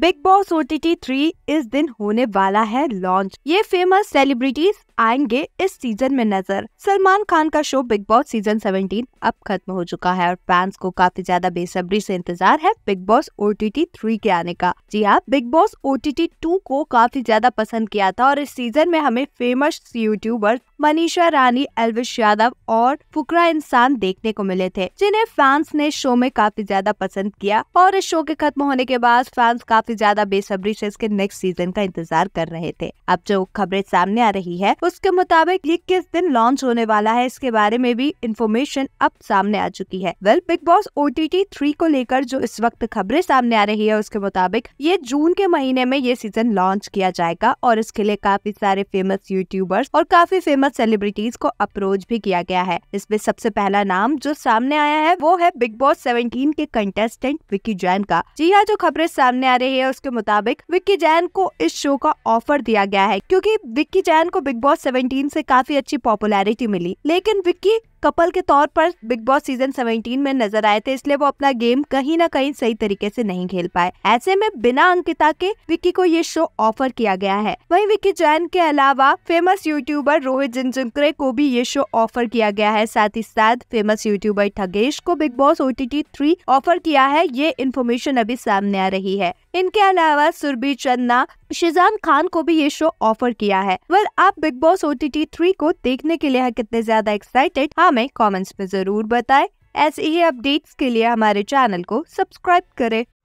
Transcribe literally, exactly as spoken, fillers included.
Big Boss OTT three इस दिन होने वाला है लॉन्च। ये फेमस सेलिब्रिटीज आएंगे इस सीजन में नजर। सलमान खान का शो बिग बॉस सीजन सत्रह अब खत्म हो चुका है और फैंस को काफी ज्यादा बेसब्री से इंतजार है बिग बॉस ओटीटी थ्री के आने का। जी हाँ, बिग बॉस ओटीटी टू को काफी ज्यादा पसंद किया था और इस सीजन में हमें फेमस यूट्यूबर मनीषा रानी, एल्विश यादव और फुकरा इंसान देखने को मिले थे, जिन्हें फैंस ने शो में काफी ज्यादा पसंद किया। और इस शो के खत्म होने के बाद फैंस काफी ज्यादा बेसब्री से इसके नेक्स्ट सीजन का इंतजार कर रहे थे। अब जो खबरें सामने आ रही है उसके मुताबिक ये किस दिन लॉन्च होने वाला है इसके बारे में भी इंफॉर्मेशन अब सामने आ चुकी है। Well, Bigg Boss OTT three को लेकर जो इस वक्त खबरें सामने आ रही है उसके मुताबिक ये जून के महीने में ये सीजन लॉन्च किया जाएगा और इसके लिए काफी सारे फेमस यूट्यूबर्स और काफी फेमस सेलिब्रिटीज को अप्रोच भी किया गया है। इसमें सबसे पहला नाम जो सामने आया है वो है बिग बॉस सत्रह के कंटेस्टेंट विकी जैन का। जी हाँ, जो खबरें सामने आ रही है उसके मुताबिक विकी जैन को इस शो का ऑफर दिया गया है क्योंकि विकी जैन को बिग बॉस सत्रह से काफी अच्छी पॉपुलैरिटी मिली, लेकिन विक्की कपल के तौर पर बिग बॉस सीजन सत्रह में नजर आए थे, इसलिए वो अपना गेम कहीं ना कहीं सही तरीके से नहीं खेल पाए। ऐसे में बिना अंकिता के विक्की को ये शो ऑफर किया गया है। वहीं विक्की जैन के अलावा फेमस यूट्यूबर रोहित जिंदुनकरे को भी ये शो ऑफर किया गया है। साथ ही साथ फेमस यूट्यूबर ठगेश को Bigg Boss OTT three offer किया है, ये इन्फॉर्मेशन अभी सामने आ रही है। इनके अलावा सुरभि चन्ना, शिजान खान को भी ये शो ऑफर किया है। वेल, आप बिग बॉस ओटीटी थ्री को देखने के लिए कितने ज्यादा एक्साइटेड, हमें कमेंट्स में जरूर बताएं। ऐसे ही अपडेट्स के लिए हमारे चैनल को सब्सक्राइब करें।